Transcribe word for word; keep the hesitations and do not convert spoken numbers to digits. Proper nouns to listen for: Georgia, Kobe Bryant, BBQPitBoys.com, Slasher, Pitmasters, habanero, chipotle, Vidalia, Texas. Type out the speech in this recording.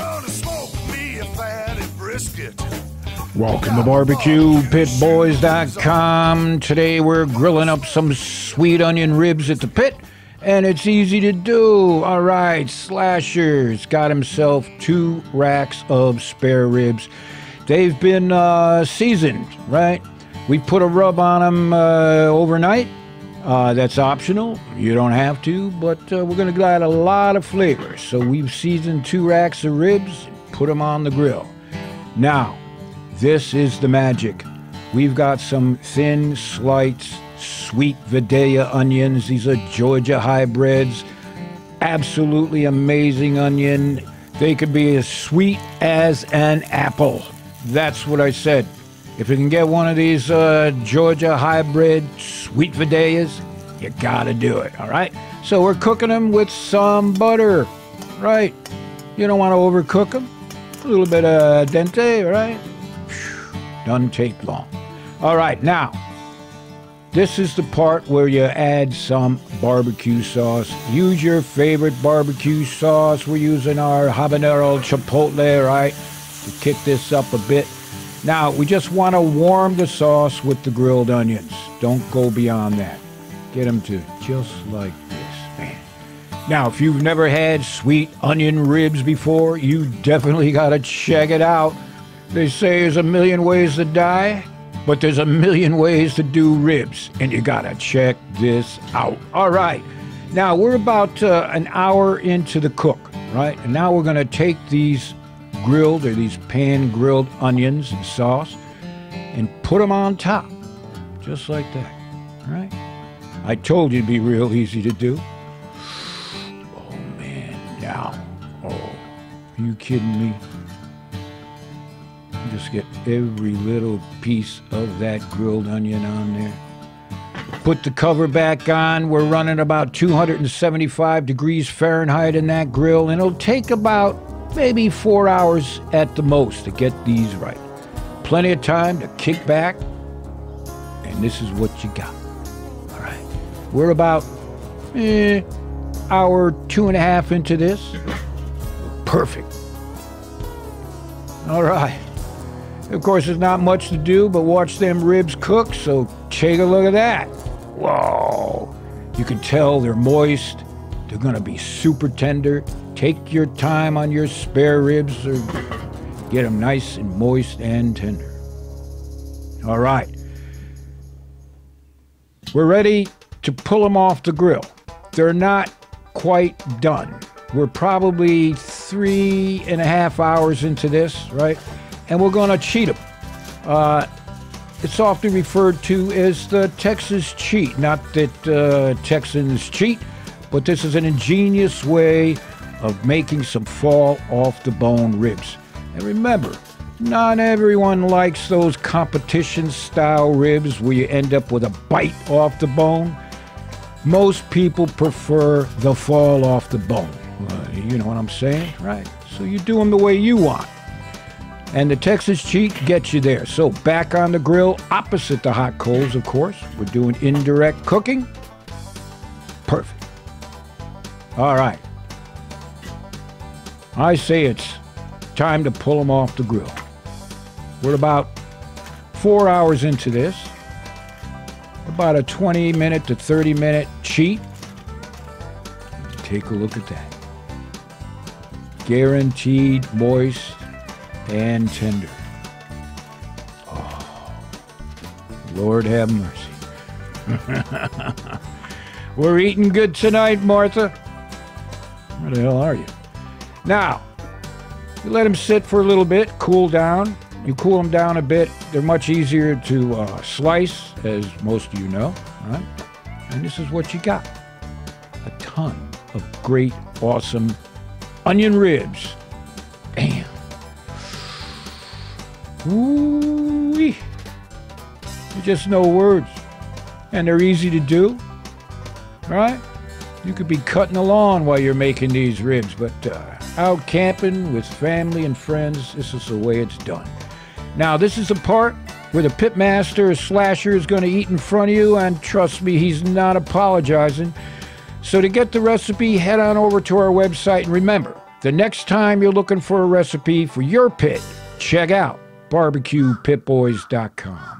gonna smoke me a fatty brisket. Welcome to barbecue pit boys dot com. Today we're grilling up some sweet onion ribs at the pit, and it's easy to do. All right, Slasher's got himself two racks of spare ribs. They've been uh, seasoned, right? We put a rub on them uh, overnight. Uh, that's optional. You don't have to, but uh, we're going to add a lot of flavor. So we've seasoned two racks of ribs, put them on the grill. Now, this is the magic. We've got some thin sliced sweet Vidalia onions. These are Georgia hybrids. Absolutely amazing onion. They could be as sweet as an apple. That's what I said. If you can get one of these uh, Georgia hybrid sweet Vidalias, you gotta do it, all right? So we're cooking them with some butter, right? You don't wanna overcook them. A little bit of dente, all right? Whew, doesn't take long. All right, now, this is the part where you add some barbecue sauce. Use your favorite barbecue sauce. We're using our habanero chipotle, right? To kick this up a bit. Now, we just want to warm the sauce with the grilled onions. Don't go beyond that. Get them to just like this, man. Now, if you've never had sweet onion ribs before, you definitely got to check it out. They say there's a million ways to die, but there's a million ways to do ribs, and you got to check this out. All right. Now, we're about uh, an hour into the cook, right? And now we're going to take these grilled or these pan grilled onions and sauce and put them on top just like that. All right, I told you it'd be real easy to do. Oh man, now, oh, are you kidding me? You just get every little piece of that grilled onion on there. Put the cover back on. We're running about two hundred seventy-five degrees Fahrenheit in that grill, and it'll take about maybe four hours at the most to get these right. Plenty of time to kick back, and this is what you got. All right, we're about eh, hour two and a half into this. Perfect. All right. Of course, there's not much to do but watch them ribs cook, so take a look at that. Whoa. You can tell they're moist. They're gonna be super tender. Take your time on your spare ribs, or get them nice and moist and tender. All right. We're ready to pull them off the grill. They're not quite done. We're probably three and a half hours into this, right? And we're gonna cheat them. Uh, it's often referred to as the Texas cheat. Not that uh, Texans cheat, but this is an ingenious way of making some fall off the bone ribs. And remember, not everyone likes those competition style ribs where you end up with a bite off the bone. Most people prefer the fall off the bone. Uh, you know what I'm saying, right? So you do them the way you want. And the Texas cheat gets you there. So back on the grill, opposite the hot coals, of course. We're doing indirect cooking. Perfect. All right. I say it's time to pull them off the grill. We're about four hours into this. About a twenty minute to thirty minute cheat. Take a look at that. Guaranteed moist and tender. Oh, Lord have mercy. We're eating good tonight, Martha. Where the hell are you? Now, you let them sit for a little bit, cool down. You cool them down a bit. They're much easier to uh, slice, as most of you know, right? And this is what you got. A ton of great, awesome onion ribs. Damn. Ooh-wee. There's just no words. And they're easy to do, right? You could be cutting the lawn while you're making these ribs, but uh, out camping with family and friends, this is the way it's done. Now, this is the part where the pitmaster Slasher is going to eat in front of you, and trust me, he's not apologizing. So to get the recipe, head on over to our website, and remember, The next time you're looking for a recipe for your pit, check out B B Q Pit Boys dot com.